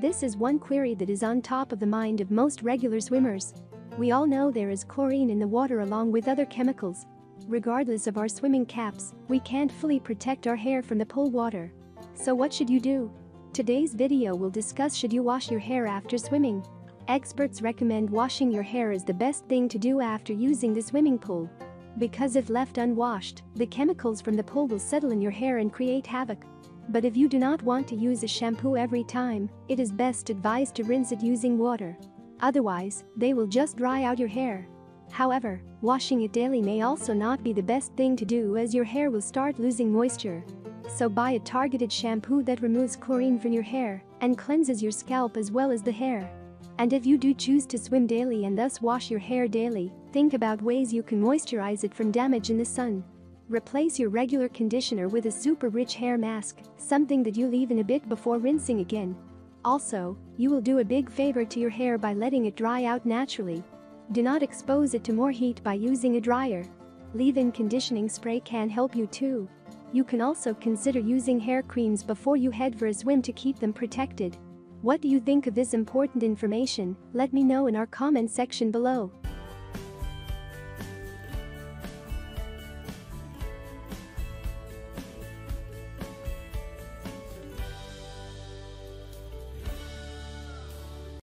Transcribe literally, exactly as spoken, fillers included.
This is one query that is on top of the mind of most regular swimmers. We all know there is chlorine in the water along with other chemicals. Regardless of our swimming caps, we can't fully protect our hair from the pool water. So what should you do? Today's video will discuss should you wash your hair after swimming. Experts recommend washing your hair is the best thing to do after using the swimming pool. Because if left unwashed, the chemicals from the pool will settle in your hair and create havoc. But if you do not want to use a shampoo every time, it is best advised to rinse it using water. Otherwise, they will just dry out your hair. However, washing it daily may also not be the best thing to do as your hair will start losing moisture. So buy a targeted shampoo that removes chlorine from your hair and cleanses your scalp as well as the hair. And if you do choose to swim daily and thus wash your hair daily, think about ways you can moisturize it from damage in the sun. Replace your regular conditioner with a super rich hair mask, something that you leave in a bit before rinsing again. Also, you will do a big favor to your hair by letting it dry out naturally. Do not expose it to more heat by using a dryer. Leave-in conditioning spray can help you too. You can also consider using hair creams before you head for a swim to keep them protected. What do you think of this important information? Let me know in our comment section below.